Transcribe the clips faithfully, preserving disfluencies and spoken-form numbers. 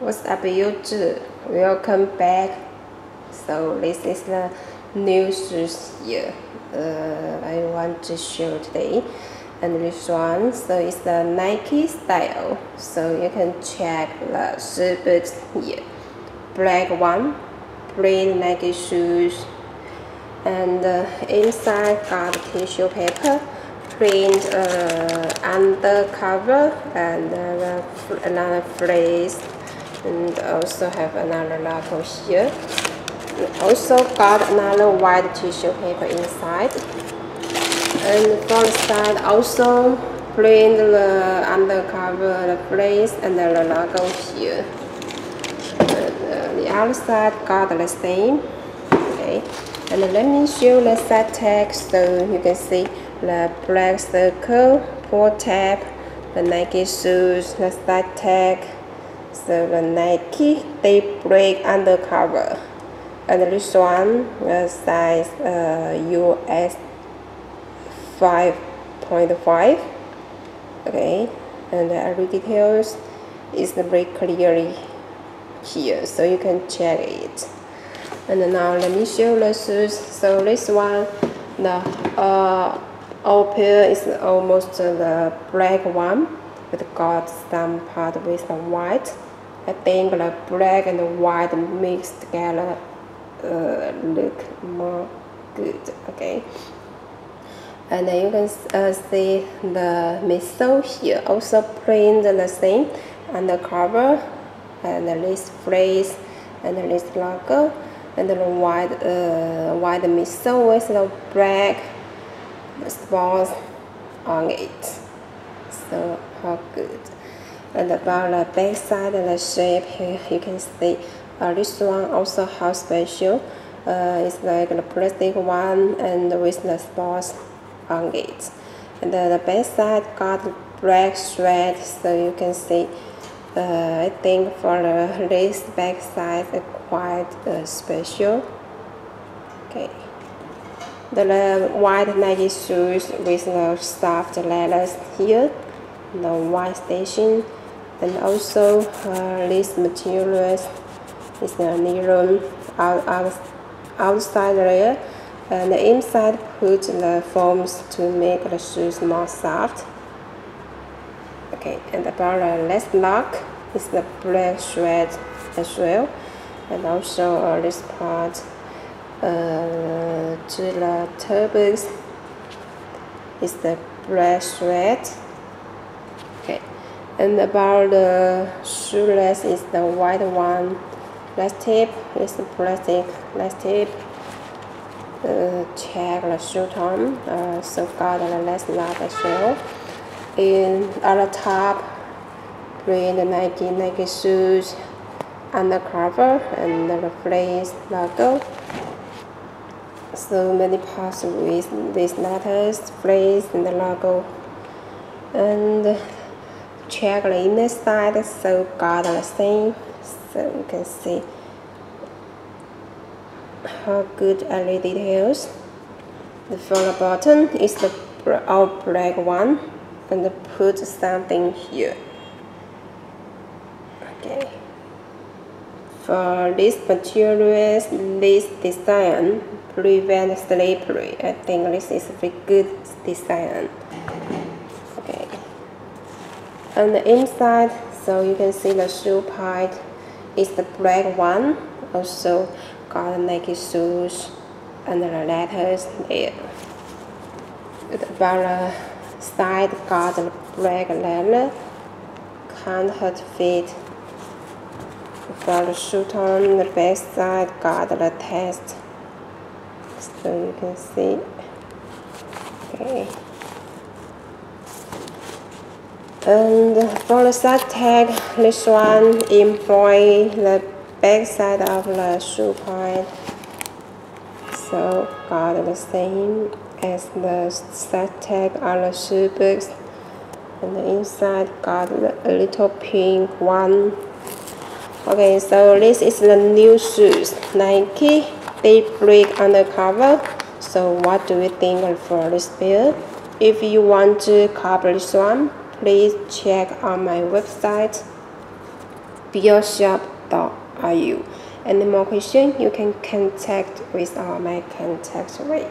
What's up, YouTube? Welcome back. So this is the new shoes here uh, I want to show today, and this one, so it's the Nike style. So you can check the shoe books here. Black one, plain Nike shoes, and uh, inside got tissue paper, plain uh, undercover, and uh, another phrase. And also have another logo here. Also got another white tissue paper inside. And from the side also print the undercover, the place, and the logo here. And, uh, the other side got the same. Okay. And let me show the side tag so you can see the black circle, pull tab, the Nike shoes, the side tag. So the Nike Daybreak Undercover, and this one uh, size uh, U S five point five. Okay, and the other details is very clearly here, so you can check it. And now let me show the shoes. So this one, the uh, all pair is almost the black one. It got some part with the white. I think the black and the white mixed together uh, look more good. Okay, and then you can uh, see the missile here. Also print the same undercover, and this phrase, and this logo, and the white uh, white missile with the black spots on it. So how good. And about the back side and the shape, here you can see uh, this one also how special. Uh, it's like the plastic one and with the spots on it. And then the back side got black thread, so you can see. Uh, I think for the this back side is quite uh, special. Okay. The, the white Nike shoes with the soft leathers here. The white station, and also uh, this materials is the nylon out, out, outside layer, and the inside put the foams to make the shoes more soft. Okay, and about the last lock is the black thread as well, and also uh, this part uh, to the turbans is the black thread. Okay, and about the shoelace is the white one. Last tip is the plastic. Last tip, uh, check the shoe tone. Uh, so got the last lock as well. And on the top, print the Nike Nike shoes, undercover, and the phrase logo. So many parts with these letters, phrase, and the logo, and check the inner side, so got the same, so you can see how good are the details. The front button is the all black one, and put something here. Okay. For this materials, this design prevent slippery. I think this is a very good design. On the inside, so you can see the shoe part is the black one. Also got Nike shoes and the letters there. About the side got the black leather, can't hurt feet. For the shoe on the back side got the test, so you can see. Okay. And for the side tag, this one employ the back side of the shoe part, so got the same as the side tag on the shoe books. And the inside got a little pink one. Okay, so this is the new shoes, Nike Daybreak Undercover. So what do you think for this pair? If you want to copy this one, please check on my website. bioshop dot R U. Any more question, you can contact with uh, my contact rate.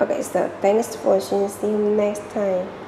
Okay, so thanks for watching. See you next time.